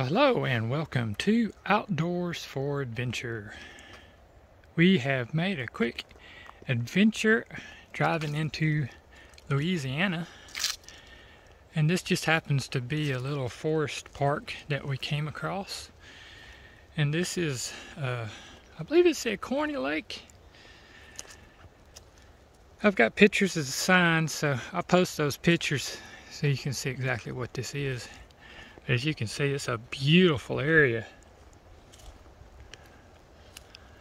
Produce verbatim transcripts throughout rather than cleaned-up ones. Well, hello and welcome to Outdoors for Adventure. We have made a quick adventure driving into Louisiana, and this just happens to be a little forest park that we came across. And this is, uh, I believe it said Corney Lake. I've got pictures as a sign, so I'll post those pictures so you can see exactly what this is. As you can see, it's a beautiful area.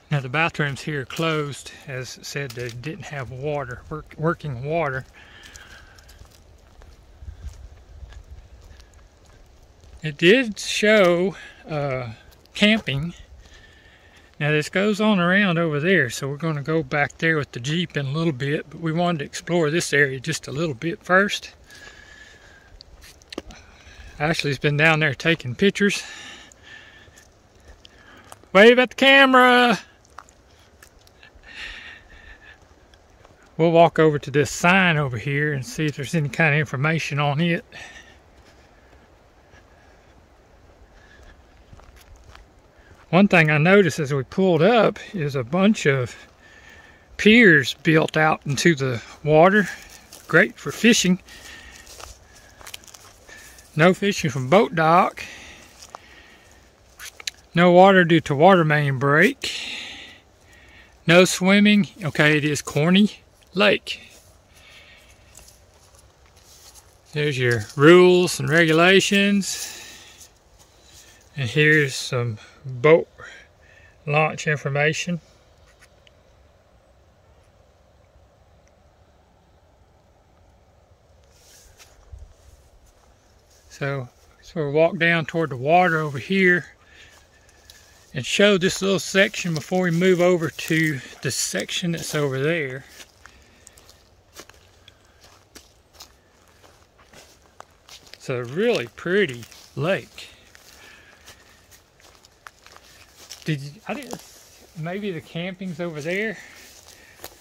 Now the bathrooms here are closed. As it said, they didn't have water, work, working water. It did show uh, camping. Now this goes on around over there, so we're going to go back there with the Jeep in a little bit, but we wanted to explore this area just a little bit first. Ashley's been down there taking pictures. Wave at the camera! We'll walk over to this sign over here and see if there's any kind of information on it. One thing I noticed as we pulled up is a bunch of piers built out into the water. Great for fishing. No fishing from boat dock. No water due to water main break. No swimming. Okay, it is Corney Lake. There's your rules and regulations. And here's some boat launch information. So, so we'll walk down toward the water over here and show this little section before we move over to the section that's over there. It's a really pretty lake. Did you, I didn't, maybe the camping's over there,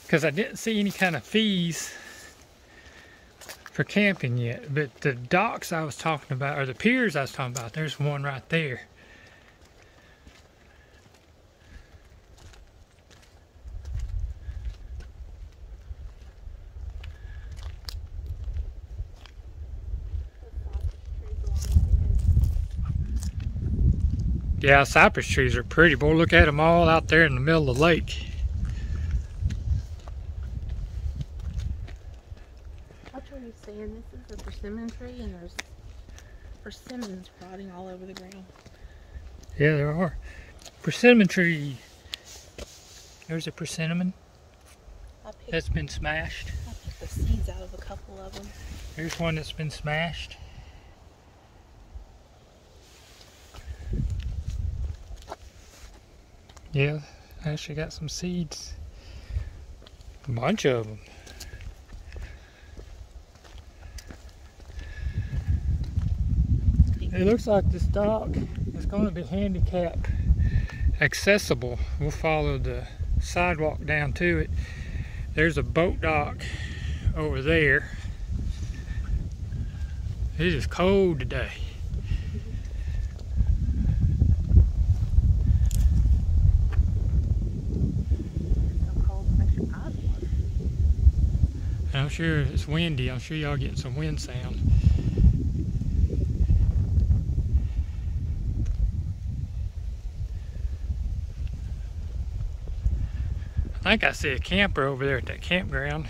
because I didn't see any kind of fees for camping yet, but the docks I was talking about, or the piers I was talking about, there's one right there. Yeah, cypress trees are pretty. Boy, look at them all out there in the middle of the lake. And this is a persimmon tree, and there's persimmons rotting all over the ground. Yeah, there are. Persimmon tree. There's a persimmon picked, that's been smashed. I picked the seeds out of a couple of them. Here's one that's been smashed. Yeah, I actually got some seeds. A bunch of them. It looks like this dock is going to be handicap accessible. We'll follow the sidewalk down to it. There's a boat dock over there. It is cold today. It's so cold, it makes your eyes water. I'm sure it's windy. I'm sure y'all getting some wind sound. I think I see a camper over there at that campground.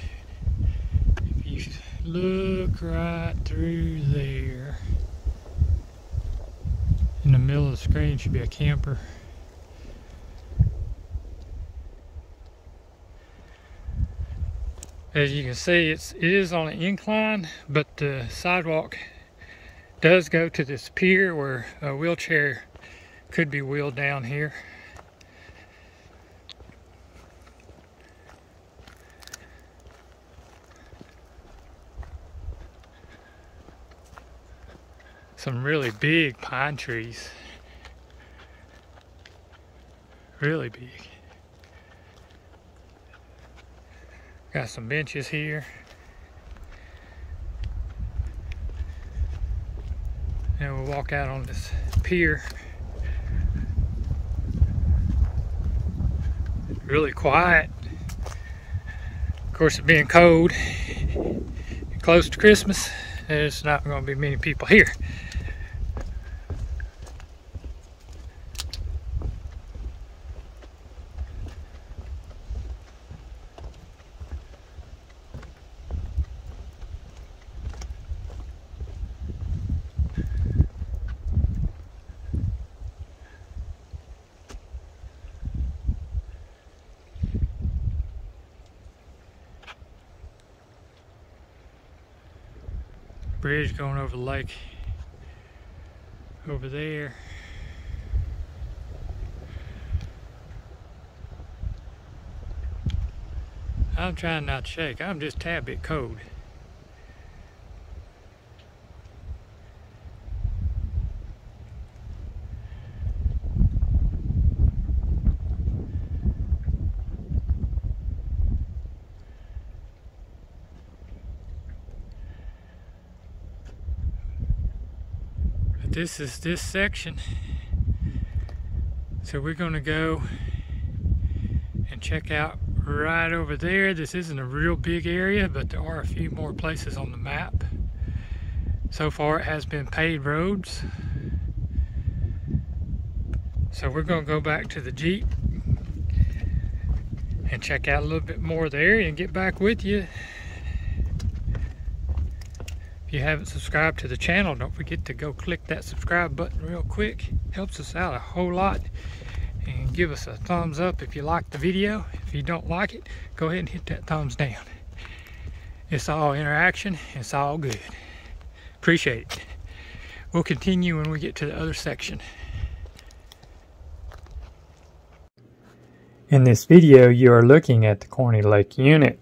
If you look right through there, in the middle of the screen should be a camper. As you can see, it's, it is on an incline, but the sidewalk does go to this pier where a wheelchair could be wheeled down here. Some really big pine trees. Really big. Got some benches here. And we'll walk out on this pier. It's really quiet. Of course, it being cold, close to Christmas, there's not going to be many people here. Bridge going over the lake over there. I'm trying not to shake. I'm just a tad bit cold. This is this section, so we're going to go and check out right over there. This isn't a real big area, but there are a few more places on the map. So far it has been paved roads, so we're going to go back to the Jeep and check out a little bit more of the area and get back with you. If you haven't subscribed to the channel, don't forget to go click that subscribe button real quick. Helps us out a whole lot. And give us a thumbs up if you like the video. If you don't like it, go ahead and hit that thumbs down. It's all interaction. It's all good. Appreciate it. We'll continue when we get to the other section. In this video, you are looking at the Corney Lake unit.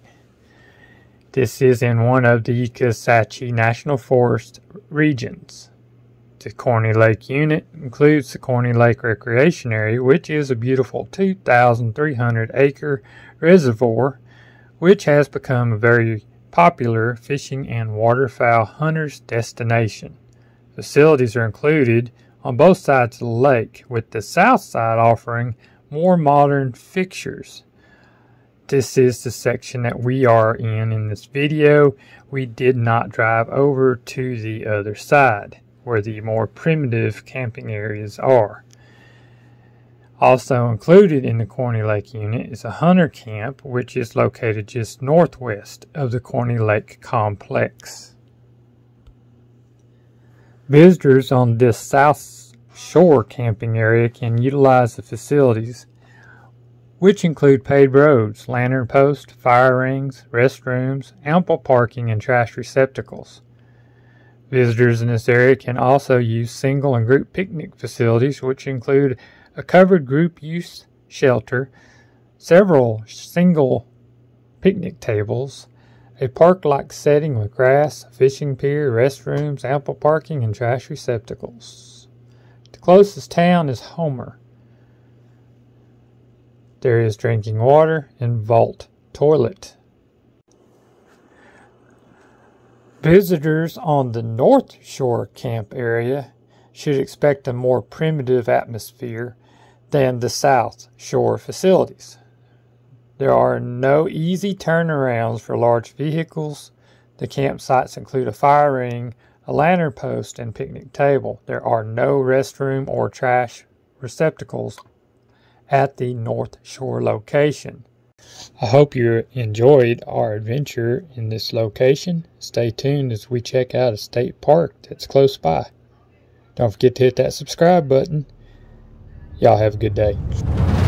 This is in one of the Kisatchie National Forest regions. The Corney Lake unit includes the Corney Lake Recreation Area, which is a beautiful two thousand three hundred acre reservoir, which has become a very popular fishing and waterfowl hunters destination. Facilities are included on both sides of the lake, with the south side offering more modern fixtures. This is the section that we are in in this video. We did not drive over to the other side where the more primitive camping areas are. Also included in the Corney Lake unit is a hunter camp, which is located just northwest of the Corney Lake complex. Visitors on this south shore camping area can utilize the facilities, which include paved roads, lantern posts, fire rings, restrooms, ample parking, and trash receptacles. Visitors in this area can also use single and group picnic facilities, which include a covered group use shelter, several single picnic tables, a park-like setting with grass, fishing pier, restrooms, ample parking, and trash receptacles. The closest town is Homer. There is drinking water and vault toilet. Visitors on the North Shore camp area should expect a more primitive atmosphere than the South Shore facilities. There are no easy turnarounds for large vehicles. The campsites include a fire ring, a lantern post, and picnic table. There are no restroom or trash receptacles at the North Shore location. I hope you enjoyed our adventure in this location. Stay tuned as we check out a state park that's close by. Don't forget to hit that subscribe button. Y'all have a good day.